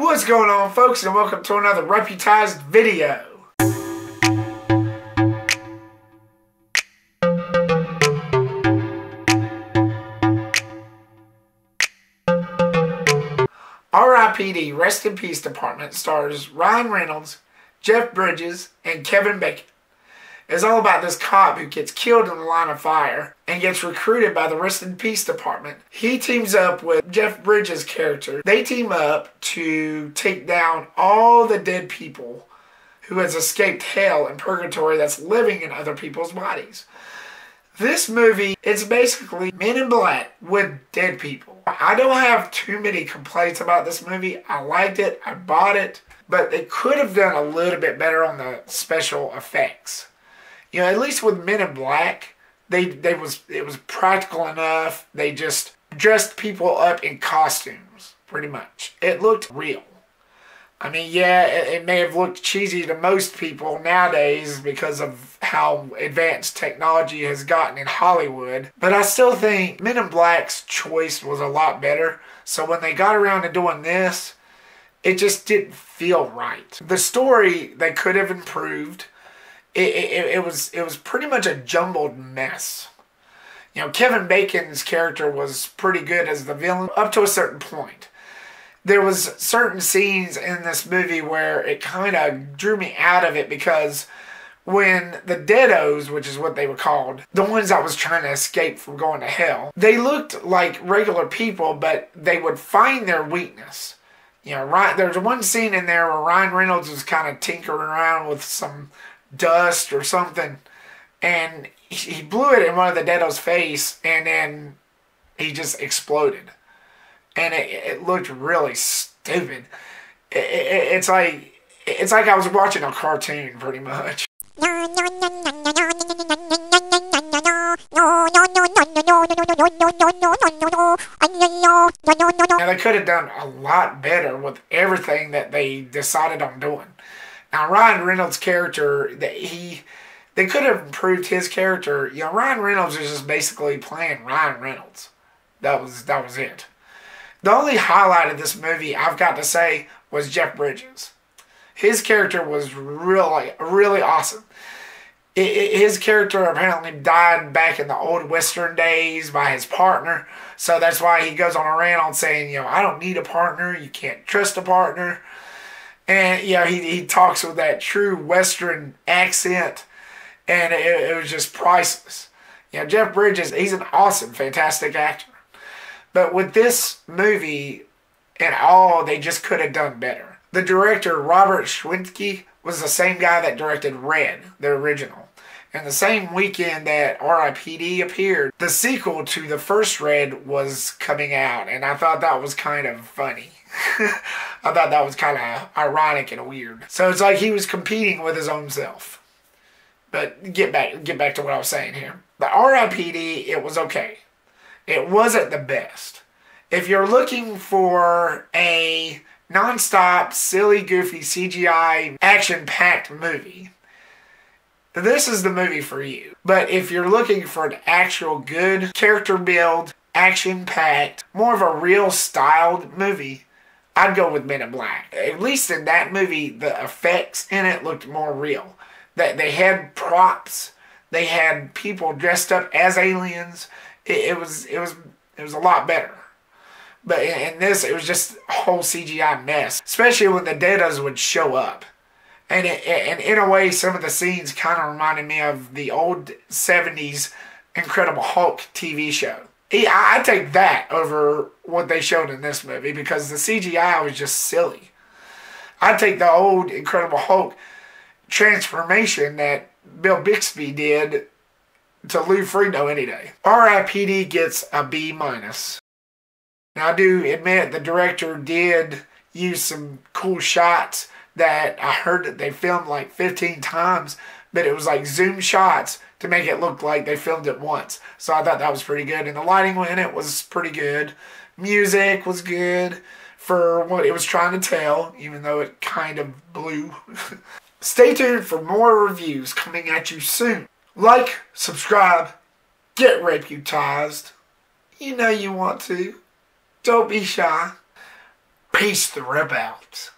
What's going on, folks, and welcome to another Reputized video. R.I.P.D. Rest in Peace Department stars Ryan Reynolds, Jeff Bridges, and Kevin Bacon. It's all about this cop who gets killed in the line of fire and gets recruited by the Rest in Peace Department. He teams up with Jeff Bridges' character. They team up to take down all the dead people who has escaped hell and purgatory that's living in other people's bodies. This movie, it's basically Men in Black with dead people. I don't have too many complaints about this movie. I liked it. I bought it. But they could have done a little bit better on the special effects. You know, at least with Men in Black, it was practical enough. They just dressed people up in costumes, pretty much. It looked real. I mean, yeah, it may have looked cheesy to most people nowadays because of how advanced technology has gotten in Hollywood. But I still think Men in Black's choice was a lot better. So when they got around to doing this, it just didn't feel right. The story, they could have improved. It was pretty much a jumbled mess. You know, Kevin Bacon's character was pretty good as the villain up to a certain point. There was certain scenes in this movie where it kind of drew me out of it, because when the deados, which is what they were called, the ones that was trying to escape from going to hell, they looked like regular people, but they would find their weakness. You know, there's one scene in there where Ryan Reynolds was kind of tinkering around with some dust or something, and he blew it in one of the deado's face, and then he just exploded, and it looked really stupid. It's like I was watching a cartoon, pretty much. Now, they could have done a lot better with everything that they decided on doing. Now, Ryan Reynolds' character, they could have improved his character. You know, Ryan Reynolds was just basically playing Ryan Reynolds. That was it. The only highlight of this movie, I've got to say, was Jeff Bridges. His character was really, really awesome. His character apparently died back in the old Western days by his partner. So that's why he goes on a rant on saying, you know, I don't need a partner. You can't trust a partner. And, you know, he talks with that true Western accent, and it was just priceless. You know, Jeff Bridges, he's an awesome, fantastic actor. But with this movie and all, they just could have done better. The director, Robert Schwentke, was the same guy that directed Red, the original. And the same weekend that R.I.P.D. appeared, the sequel to the first Red was coming out, and I thought that was kind of funny. I thought that was kind of ironic and weird. So it's like he was competing with his own self. But get back to what I was saying here. The R.I.P.D., it was okay. It wasn't the best. If you're looking for a non-stop, silly, goofy, CGI, action-packed movie, this is the movie for you. But if you're looking for an actual good character build, action-packed, more of a real-styled movie, I'd go with Men in Black. At least in that movie, the effects in it looked more real. They had props. They had people dressed up as aliens. It was a lot better. But in this, it was just a whole CGI mess, especially when the deados would show up. And in a way, some of the scenes kind of reminded me of the old 70s Incredible Hulk TV show. I take that over what they showed in this movie, because the CGI was just silly. I take the old Incredible Hulk transformation that Bill Bixby did to Lou Fredo any day. R.I.P.D. gets a B-. Now, I do admit the director did use some cool shots that I heard that they filmed like 15 times, but it was like zoom shots to make it look like they filmed it once. So I thought that was pretty good. And the lighting in it was pretty good. Music was good for what it was trying to tell, even though it kind of blew. Stay tuned for more reviews coming at you soon. Like, subscribe, get Reputized. You know you want to. Don't be shy. Peace the Rip out.